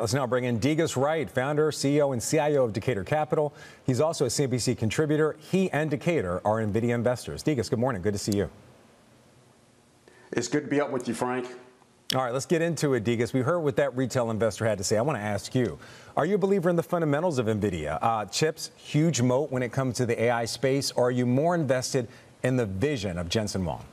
Let's now bring in Degas Wright, founder, CEO, and CIO of Decatur Capital. He's also a CNBC contributor. He and Decatur are NVIDIA investors. Degas, good morning. Good to see you. It's good to be up with you, Frank. All right, let's get into it, Degas. We heard what that retail investor had to say. I want to ask you, are you a believer in the fundamentals of NVIDIA? Chips, huge moat when it comes to the AI space, or are you more invested in the vision of Jensen Huang?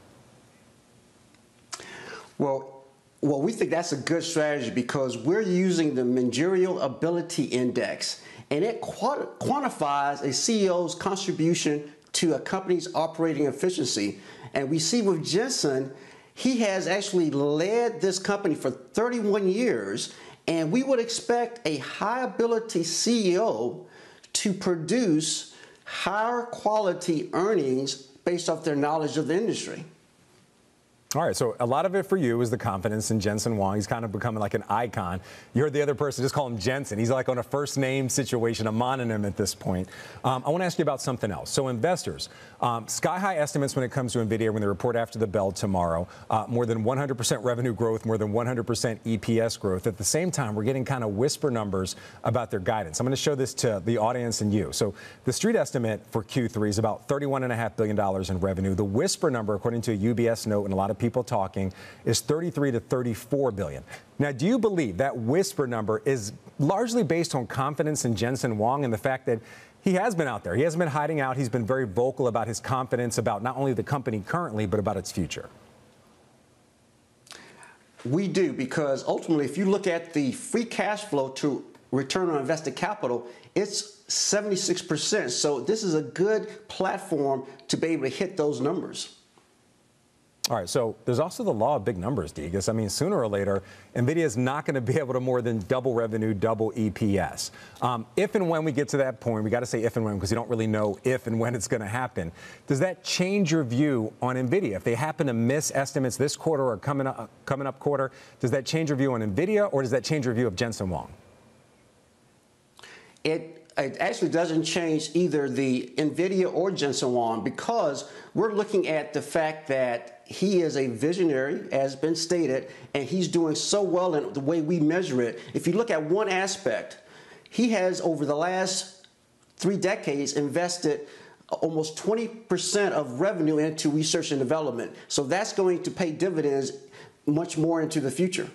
Well, we think that's a good strategy because we're using the Managerial Ability Index, and it quantifies a CEO's contribution to a company's operating efficiency. And we see with Jensen, he has actually led this company for 31 years, and we would expect a high-ability CEO to produce higher quality earnings based off their knowledge of the industry. All right, so a lot of it for you is the confidence in Jensen Huang. He's kind of becoming like an icon. You heard the other person just call him Jensen. He's like on a first-name situation, a mononym at this point. I want to ask you about something else. So investors, sky-high estimates when it comes to NVIDIA when they report after the bell tomorrow. More than 100% revenue growth, more than 100% EPS growth. At the same time, we're getting kind of whisper numbers about their guidance. I'm going to show this to the audience and you. So the street estimate for Q3 is about $31.5 billion in revenue. The whisper number, according to a UBS note and a lot of people talking, is 33 to 34 billion. Now, do you believe that whisper number is largely based on confidence in Jensen Huang and the fact that he has been out there? He hasn't been hiding out. He's been very vocal about his confidence about not only the company currently, but about its future. We do, because ultimately, if you look at the free cash flow to return on invested capital, it's 76%. So this is a good platform to be able to hit those numbers. All right, so there's also the law of big numbers, Degas. I mean, sooner or later, NVIDIA is not going to be able to more than double revenue, double EPS. If and when we get to that point, we got to say if and when because you don't really know if and when it's going to happen. Does that change your view on NVIDIA? If they happen to miss estimates this quarter or coming up quarter, does that change your view on NVIDIA or does that change your view of Jensen Huang? It actually doesn't change either the NVIDIA or Jensen Huang because we're looking at the fact that he is a visionary, as been stated, and he's doing so well in the way we measure it. If you look at one aspect, he has over the last 3 decades invested almost 20% of revenue into research and development. So that's going to pay dividends much more into the future.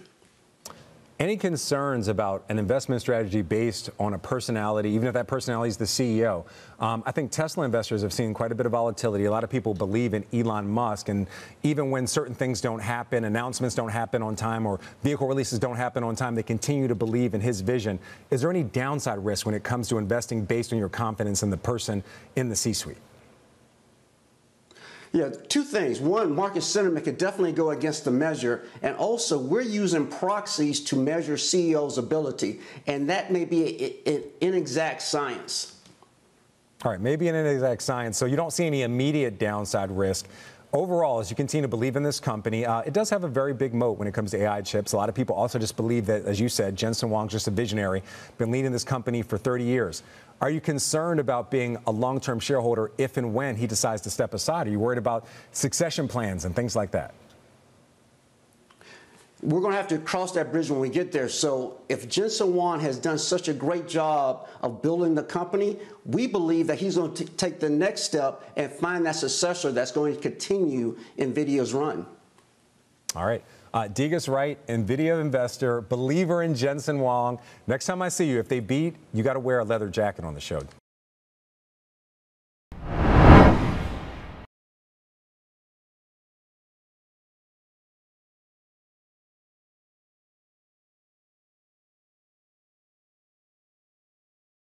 Any concerns about an investment strategy based on a personality, even if that personality is the CEO? I think Tesla investors have seen quite a bit of volatility. A lot of people believe in Elon Musk, and even when certain things don't happen, announcements don't happen on time, or vehicle releases don't happen on time, they continue to believe in his vision. Is there any downside risk when it comes to investing based on your confidence in the person in the C-suite? Yeah, 2 things. One, market sentiment could definitely go against the measure. And also, we're using proxies to measure CEO's ability. And that may be an inexact science. All right, maybe an inexact science. So you don't see any immediate downside risk. Overall, as you continue to believe in this company, it does have a very big moat when it comes to AI chips. A lot of people also just believe that, as you said, Jensen Huang's just a visionary, been leading this company for 30 years. Are you concerned about being a long-term shareholder if and when he decides to step aside? Are you worried about succession plans and things like that? We're going to have to cross that bridge when we get there. So if Jensen Huang has done such a great job of building the company, we believe that he's going to take the next step and find that successor that's going to continue NVIDIA's run. All right. Degas Wright, NVIDIA investor, believer in Jensen Huang. Next time I see you, if they beat, you got to wear a leather jacket on the show.